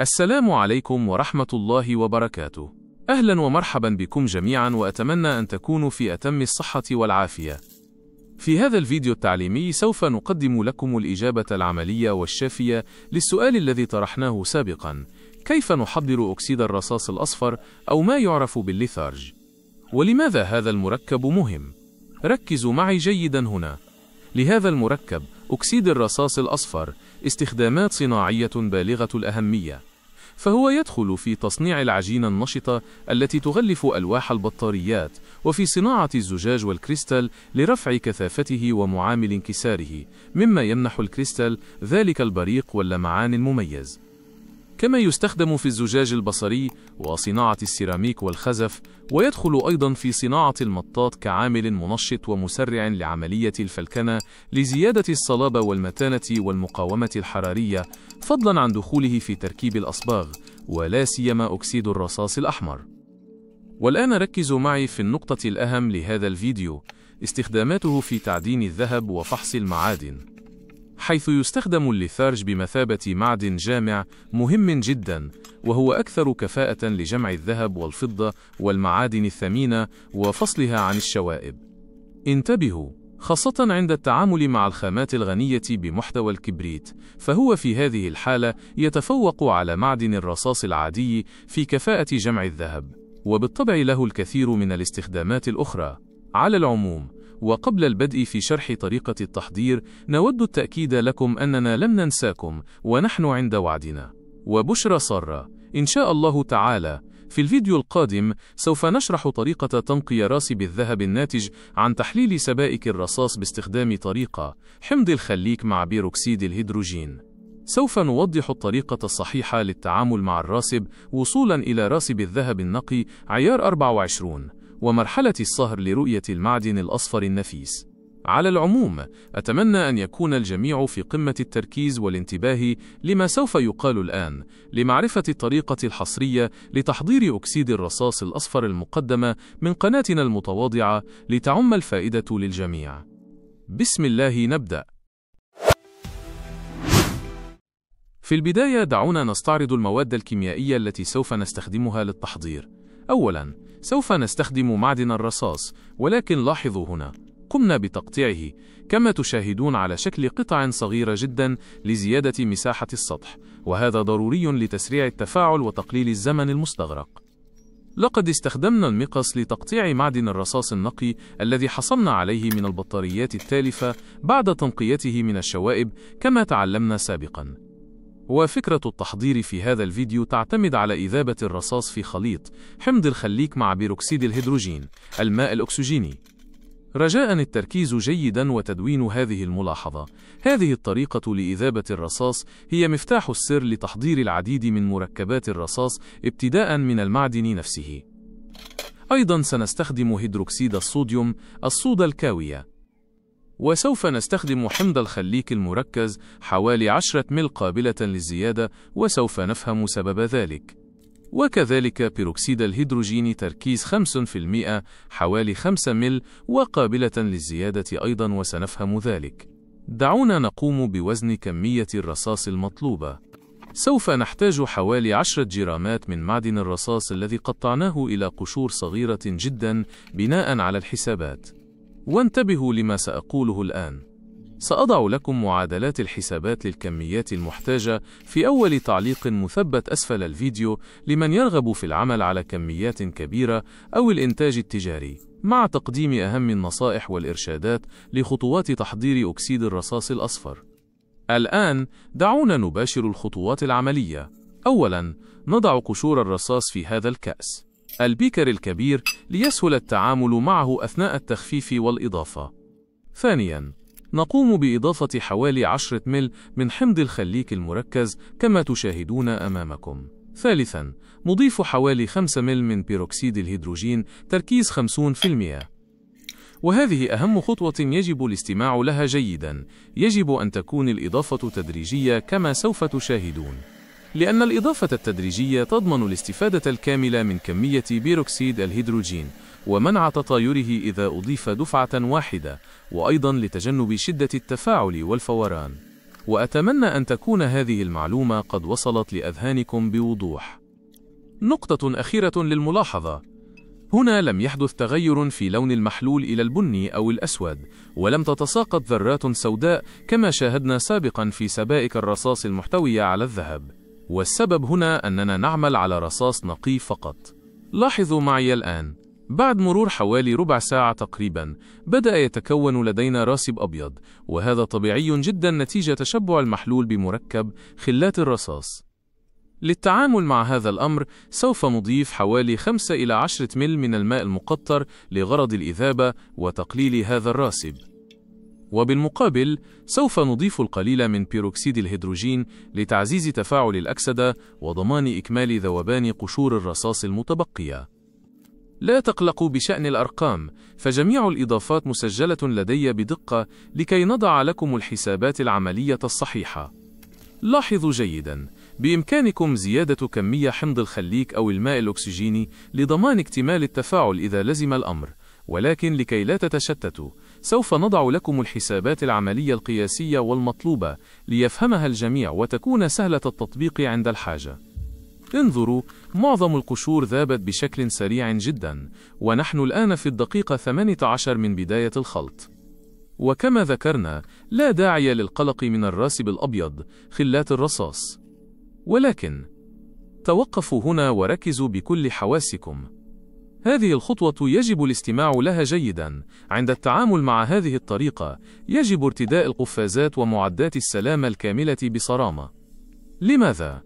السلام عليكم ورحمة الله وبركاته. أهلا ومرحبا بكم جميعا، وأتمنى أن تكونوا في أتم الصحة والعافية. في هذا الفيديو التعليمي سوف نقدم لكم الإجابة العملية والشافية للسؤال الذي طرحناه سابقا: كيف نحضر أكسيد الرصاص الأصفر أو ما يعرف بالليثارج؟ ولماذا هذا المركب مهم؟ ركزوا معي جيدا هنا. لهذا المركب أكسيد الرصاص الأصفر استخدامات صناعية بالغة الأهمية، فهو يدخل في تصنيع العجينة النشطة التي تغلف ألواح البطاريات، وفي صناعة الزجاج والكريستال لرفع كثافته ومعامل انكساره، مما يمنح الكريستال ذلك البريق واللمعان المميز. كما يستخدم في الزجاج البصري وصناعة السيراميك والخزف، ويدخل أيضا في صناعة المطاط كعامل منشط ومسرع لعملية الفلكنة لزيادة الصلابة والمتانة والمقاومة الحرارية، فضلا عن دخوله في تركيب الأصباغ ولا سيما أكسيد الرصاص الأحمر. والآن ركزوا معي في النقطة الأهم لهذا الفيديو: استخداماته في تعدين الذهب وفحص المعادن، حيث يستخدم الليثارج بمثابة معدن جامع مهم جدا، وهو أكثر كفاءة لجمع الذهب والفضة والمعادن الثمينة وفصلها عن الشوائب. انتبهوا، خاصة عند التعامل مع الخامات الغنية بمحتوى الكبريت، فهو في هذه الحالة يتفوق على معدن الرصاص العادي في كفاءة جمع الذهب، وبالطبع له الكثير من الاستخدامات الأخرى. على العموم، وقبل البدء في شرح طريقة التحضير، نود التأكيد لكم أننا لم ننساكم ونحن عند وعدنا. وبشرى سارة، إن شاء الله تعالى في الفيديو القادم سوف نشرح طريقة تنقي راسب الذهب الناتج عن تحليل سبائك الرصاص باستخدام طريقة حمض الخليك مع بيروكسيد الهيدروجين. سوف نوضح الطريقة الصحيحة للتعامل مع الراسب وصولا إلى راسب الذهب النقي عيار 24 ومرحلة الصهر لرؤية المعدن الأصفر النفيس. على العموم، أتمنى أن يكون الجميع في قمة التركيز والانتباه لما سوف يقال الآن لمعرفة الطريقة الحصرية لتحضير أكسيد الرصاص الأصفر المقدمة من قناتنا المتواضعة لتعم الفائدة للجميع. بسم الله نبدأ. في البداية دعونا نستعرض المواد الكيميائية التي سوف نستخدمها للتحضير. أولاً، سوف نستخدم معدن الرصاص، ولكن لاحظوا هنا قمنا بتقطيعه كما تشاهدون على شكل قطع صغيرة جدا لزيادة مساحة السطح، وهذا ضروري لتسريع التفاعل وتقليل الزمن المستغرق. لقد استخدمنا المقص لتقطيع معدن الرصاص النقي الذي حصلنا عليه من البطاريات التالفة بعد تنقيته من الشوائب كما تعلمنا سابقا. وفكرة التحضير في هذا الفيديو تعتمد على إذابة الرصاص في خليط حمض الخليك مع بيروكسيد الهيدروجين، الماء الأكسجيني. رجاءً التركيز جيداً وتدوين هذه الملاحظة. هذه الطريقة لإذابة الرصاص هي مفتاح السر لتحضير العديد من مركبات الرصاص ابتداءً من المعدن نفسه. أيضاً سنستخدم هيدروكسيد الصوديوم، الصودا الكاوية. وسوف نستخدم حمض الخليك المركز حوالي 10 مل قابلة للزيادة، وسوف نفهم سبب ذلك. وكذلك بيروكسيد الهيدروجين تركيز 5% حوالي 5 مل وقابلة للزيادة أيضا، وسنفهم ذلك. دعونا نقوم بوزن كمية الرصاص المطلوبة. سوف نحتاج حوالي 10 جرامات من معدن الرصاص الذي قطعناه إلى قشور صغيرة جدا بناء على الحسابات. وانتبهوا لما سأقوله الآن. سأضع لكم معادلات الحسابات للكميات المحتاجة في أول تعليق مثبت أسفل الفيديو لمن يرغب في العمل على كميات كبيرة أو الإنتاج التجاري، مع تقديم أهم النصائح والإرشادات لخطوات تحضير أكسيد الرصاص الأصفر. الآن دعونا نباشر الخطوات العملية. أولاً، نضع قشور الرصاص في هذا الكأس البيكر الكبير ليسهل التعامل معه أثناء التخفيف والإضافة. ثانياً، نقوم بإضافة حوالي 10 مل من حمض الخليك المركز كما تشاهدون أمامكم. ثالثاً، نضيف حوالي 5 مل من بيروكسيد الهيدروجين تركيز 50%. وهذه أهم خطوة يجب الاستماع لها جيداً. يجب أن تكون الإضافة تدريجية كما سوف تشاهدون، لأن الإضافة التدريجية تضمن الاستفادة الكاملة من كمية بيروكسيد الهيدروجين ومنع تطايره إذا أضيف دفعة واحدة، وأيضا لتجنب شدة التفاعل والفوران. وأتمنى أن تكون هذه المعلومة قد وصلت لأذهانكم بوضوح. نقطة أخيرة للملاحظة: هنا لم يحدث تغير في لون المحلول إلى البني أو الأسود، ولم تتساقط ذرات سوداء كما شاهدنا سابقا في سبائك الرصاص المحتوية على الذهب، والسبب هنا أننا نعمل على رصاص نقي فقط. لاحظوا معي الآن، بعد مرور حوالي ربع ساعة تقريبا بدأ يتكون لدينا راسب أبيض، وهذا طبيعي جدا نتيجة تشبع المحلول بمركب خلات الرصاص. للتعامل مع هذا الأمر سوف نضيف حوالي 5 إلى 10 مل من الماء المقطر لغرض الإذابة وتقليل هذا الراسب، وبالمقابل سوف نضيف القليل من بيروكسيد الهيدروجين لتعزيز تفاعل الأكسدة وضمان إكمال ذوبان قشور الرصاص المتبقية. لا تقلقوا بشأن الأرقام، فجميع الإضافات مسجلة لدي بدقة لكي نضع لكم الحسابات العملية الصحيحة. لاحظوا جيداً، بإمكانكم زيادة كمية حمض الخليك أو الماء الأكسجيني لضمان اكتمال التفاعل إذا لزم الأمر، ولكن لكي لا تتشتتوا سوف نضع لكم الحسابات العملية القياسية والمطلوبة ليفهمها الجميع وتكون سهلة التطبيق عند الحاجة. انظروا، معظم القشور ذابت بشكل سريع جدا، ونحن الآن في الدقيقة 18 من بداية الخلط. وكما ذكرنا، لا داعي للقلق من الراسب الأبيض خلات الرصاص، ولكن توقفوا هنا وركزوا بكل حواسكم. هذه الخطوة يجب الاستماع لها جيدا. عند التعامل مع هذه الطريقة يجب ارتداء القفازات ومعدات السلامة الكاملة بصرامة. لماذا؟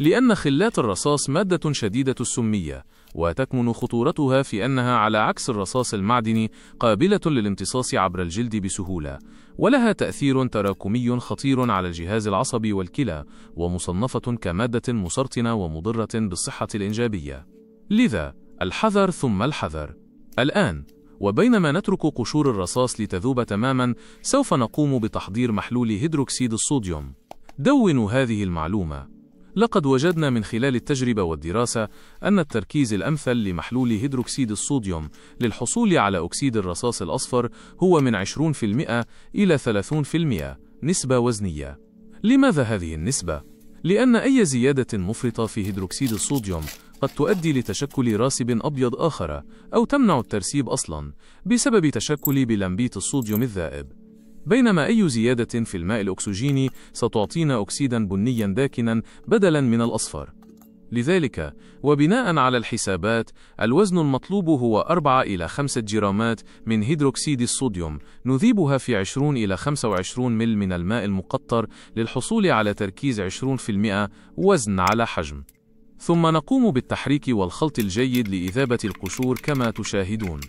لأن خلات الرصاص مادة شديدة السمية، وتكمن خطورتها في أنها على عكس الرصاص المعدني قابلة للامتصاص عبر الجلد بسهولة، ولها تأثير تراكمي خطير على الجهاز العصبي والكلى، ومصنفة كمادة مسرطنة ومضرة بالصحة الإنجابية. لذا الحذر ثم الحذر. الآن، وبينما نترك قشور الرصاص لتذوب تماما، سوف نقوم بتحضير محلول هيدروكسيد الصوديوم. دونوا هذه المعلومة، لقد وجدنا من خلال التجربة والدراسة أن التركيز الأمثل لمحلول هيدروكسيد الصوديوم للحصول على أكسيد الرصاص الأصفر هو من 20% إلى 30% نسبة وزنية. لماذا هذه النسبة؟ لأن أي زيادة مفرطة في هيدروكسيد الصوديوم قد تؤدي لتشكل راسب أبيض آخر، أو تمنع الترسيب أصلاً بسبب تشكل بلمبيت الصوديوم الذائب. بينما أي زيادة في الماء الأكسجيني ستعطينا أكسيدا بنيا داكنا بدلا من الأصفر. لذلك، وبناء على الحسابات، الوزن المطلوب هو 4 إلى 5 جرامات من هيدروكسيد الصوديوم نذيبها في 20 إلى 25 مل من الماء المقطر للحصول على تركيز 20% وزن على حجم، ثم نقوم بالتحريك والخلط الجيد لإذابة القشور كما تشاهدون.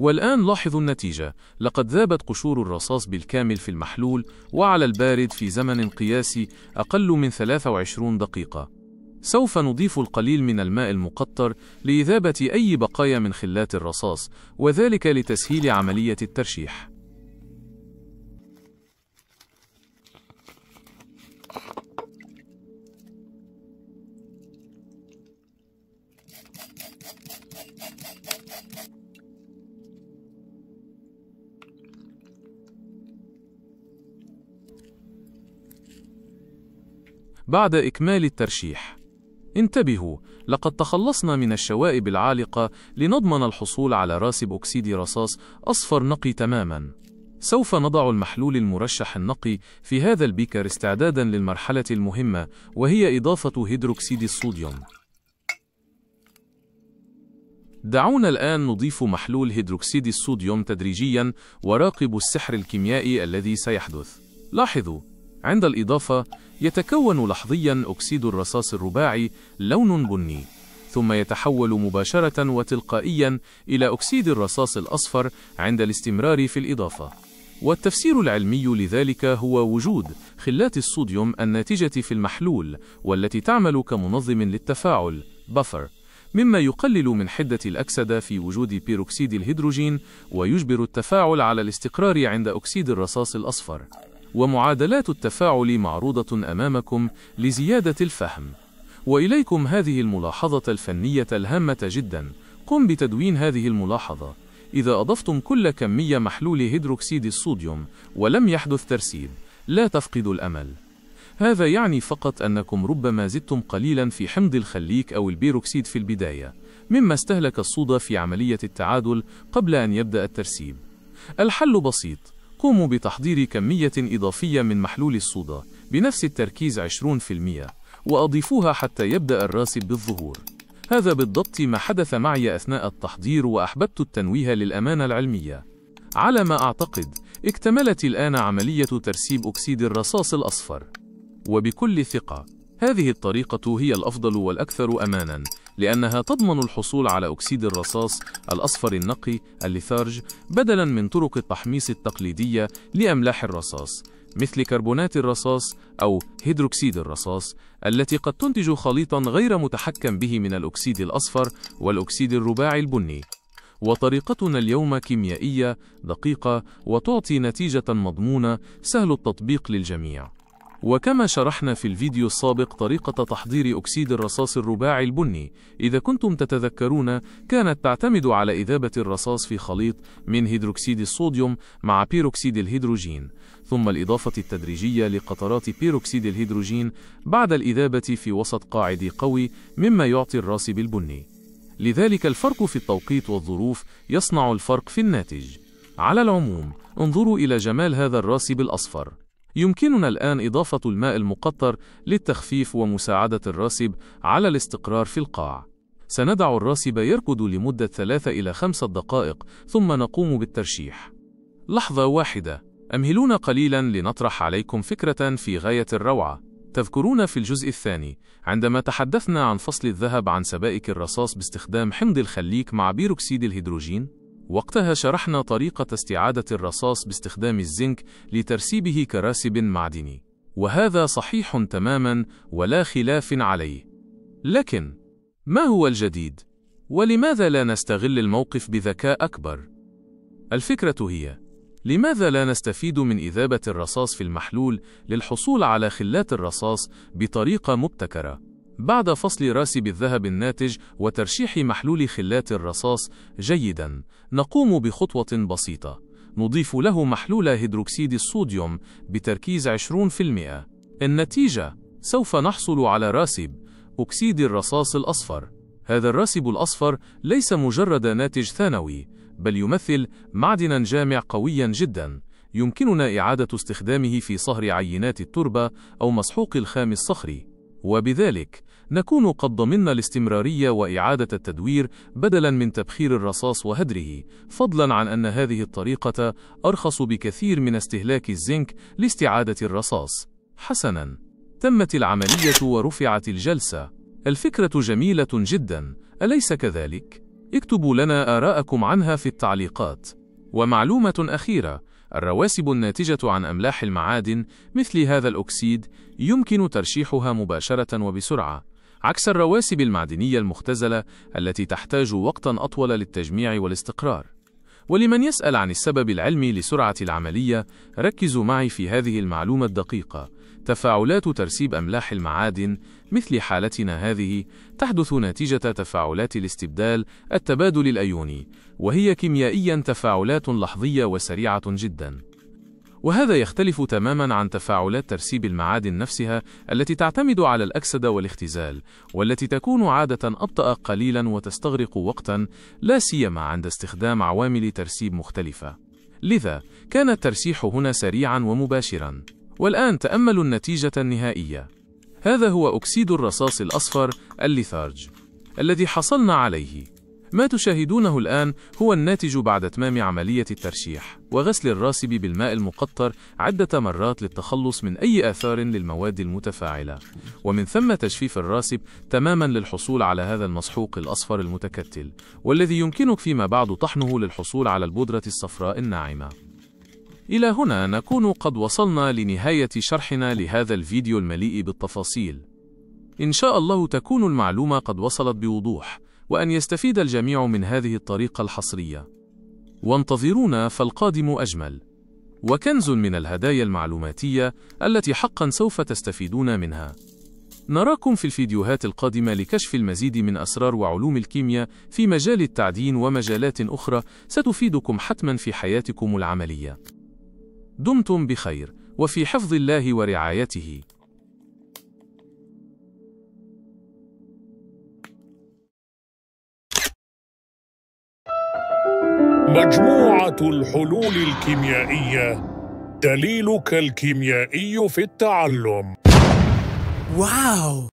والآن لاحظوا النتيجة، لقد ذابت قشور الرصاص بالكامل في المحلول وعلى البارد في زمن قياسي أقل من 23 دقيقة. سوف نضيف القليل من الماء المقطر لإذابة أي بقايا من خلات الرصاص، وذلك لتسهيل عملية الترشيح. بعد إكمال الترشيح، انتبهوا، لقد تخلصنا من الشوائب العالقة لنضمن الحصول على راسب أكسيد رصاص أصفر نقي تماما. سوف نضع المحلول المرشح النقي في هذا البيكر استعدادا للمرحلة المهمة، وهي إضافة هيدروكسيد الصوديوم. دعونا الآن نضيف محلول هيدروكسيد الصوديوم تدريجيا، وراقبوا السحر الكيميائي الذي سيحدث. لاحظوا، عند الإضافة يتكون لحظيا أكسيد الرصاص الرباعي لون بني، ثم يتحول مباشرة وتلقائيا إلى أكسيد الرصاص الأصفر عند الاستمرار في الإضافة. والتفسير العلمي لذلك هو وجود خلات الصوديوم الناتجة في المحلول، والتي تعمل كمنظم للتفاعل بفر، مما يقلل من حدة الأكسدة في وجود بيروكسيد الهيدروجين ويجبر التفاعل على الاستقرار عند أكسيد الرصاص الأصفر. ومعادلات التفاعل معروضة أمامكم لزيادة الفهم. وإليكم هذه الملاحظة الفنية الهامة جدا، قم بتدوين هذه الملاحظة، إذا أضفتم كل كمية محلول هيدروكسيد الصوديوم ولم يحدث ترسيب، لا تفقدوا الأمل. هذا يعني فقط أنكم ربما زدتم قليلا في حمض الخليك أو البيروكسيد في البداية، مما استهلك الصودا في عملية التعادل قبل أن يبدأ الترسيب. الحل بسيط، قوموا بتحضير كمية إضافية من محلول الصودا بنفس التركيز 20% وأضيفوها حتى يبدأ الراسب بالظهور. هذا بالضبط ما حدث معي أثناء التحضير، وأحببت التنويه للأمانة العلمية. على ما أعتقد اكتملت الآن عملية ترسيب أكسيد الرصاص الأصفر. وبكل ثقة، هذه الطريقة هي الأفضل والأكثر أماناً، لأنها تضمن الحصول على أكسيد الرصاص الأصفر النقي الليثارج بدلاً من طرق التحميص التقليدية لأملاح الرصاص مثل كربونات الرصاص أو هيدروكسيد الرصاص التي قد تنتج خليطاً غير متحكم به من الأكسيد الأصفر والأكسيد الرباعي البني. وطريقتنا اليوم كيميائية دقيقة وتعطي نتيجة مضمونة سهل التطبيق للجميع. وكما شرحنا في الفيديو السابق طريقة تحضير أكسيد الرصاص الرباعي البني، إذا كنتم تتذكرون، كانت تعتمد على إذابة الرصاص في خليط من هيدروكسيد الصوديوم مع بيروكسيد الهيدروجين، ثم الإضافة التدريجية لقطرات بيروكسيد الهيدروجين بعد الإذابة في وسط قاعدي قوي، مما يعطي الراسب البني. لذلك الفرق في التوقيت والظروف يصنع الفرق في الناتج. على العموم، انظروا إلى جمال هذا الراسب الأصفر. يمكننا الآن إضافة الماء المقطر للتخفيف ومساعدة الراسب على الاستقرار في القاع. سندع الراسب يركد لمدة 3 إلى 5 دقائق، ثم نقوم بالترشيح. لحظة واحدة، أمهلونا قليلاً لنطرح عليكم فكرة في غاية الروعة. تذكرون في الجزء الثاني عندما تحدثنا عن فصل الذهب عن سبائك الرصاص باستخدام حمض الخليك مع بيروكسيد الهيدروجين؟ وقتها شرحنا طريقة استعادة الرصاص باستخدام الزنك لترسيبه كراسب معدني، وهذا صحيح تماما ولا خلاف عليه. لكن ما هو الجديد؟ ولماذا لا نستغل الموقف بذكاء أكبر؟ الفكرة هي، لماذا لا نستفيد من إذابة الرصاص في المحلول للحصول على خلات الرصاص بطريقة مبتكرة؟ بعد فصل راسب الذهب الناتج وترشيح محلول خلات الرصاص جيداً، نقوم بخطوة بسيطة، نضيف له محلول هيدروكسيد الصوديوم بتركيز 20%. النتيجة، سوف نحصل على راسب أكسيد الرصاص الأصفر. هذا الراسب الأصفر ليس مجرد ناتج ثانوي، بل يمثل معدناً جامع قوياً جداً، يمكننا إعادة استخدامه في صهر عينات التربة أو مسحوق الخام الصخري. وبذلك نكون قد ضمننا الاستمرارية وإعادة التدوير بدلاً من تبخير الرصاص وهدره، فضلاً عن أن هذه الطريقة أرخص بكثير من استهلاك الزنك لاستعادة الرصاص. حسناً، تمت العملية ورفعت الجلسة. الفكرة جميلة جداً، أليس كذلك؟ اكتبوا لنا آراءكم عنها في التعليقات. ومعلومة أخيرة، الرواسب الناتجة عن أملاح المعادن مثل هذا الأكسيد يمكن ترشيحها مباشرة وبسرعة، عكس الرواسب المعدنية المختزلة التي تحتاج وقتاً أطول للتجميع والاستقرار. ولمن يسأل عن السبب العلمي لسرعة العملية، ركزوا معي في هذه المعلومة الدقيقة. تفاعلات ترسيب أملاح المعادن مثل حالتنا هذه تحدث نتيجة تفاعلات الاستبدال التبادل الأيوني، وهي كيميائياً تفاعلات لحظية وسريعة جداً. وهذا يختلف تماماً عن تفاعلات ترسيب المعادن نفسها التي تعتمد على الأكسدة والاختزال، والتي تكون عادة أبطأ قليلاً وتستغرق وقتاً، لا سيما عند استخدام عوامل ترسيب مختلفة. لذا كان الترشيح هنا سريعاً ومباشراً. والآن تأملوا النتيجة النهائية. هذا هو أكسيد الرصاص الأصفر الليثارج الذي حصلنا عليه. ما تشاهدونه الآن هو الناتج بعد إتمام عملية الترشيح وغسل الراسب بالماء المقطر عدة مرات للتخلص من أي آثار للمواد المتفاعلة، ومن ثم تجفيف الراسب تماما للحصول على هذا المسحوق الأصفر المتكتل، والذي يمكنك فيما بعد طحنه للحصول على البودرة الصفراء الناعمة. إلى هنا نكون قد وصلنا لنهاية شرحنا لهذا الفيديو المليء بالتفاصيل. إن شاء الله تكون المعلومة قد وصلت بوضوح، وأن يستفيد الجميع من هذه الطريقة الحصرية. وانتظرونا فالقادم أجمل، وكنز من الهدايا المعلوماتية التي حقا سوف تستفيدون منها. نراكم في الفيديوهات القادمة لكشف المزيد من أسرار وعلوم الكيمياء في مجال التعدين ومجالات أخرى ستفيدكم حتماً في حياتكم العملية. دمتم بخير وفي حفظ الله ورعايته. مجموعة الحلول الكيميائية، دليلك الكيميائي في التعلم. واو!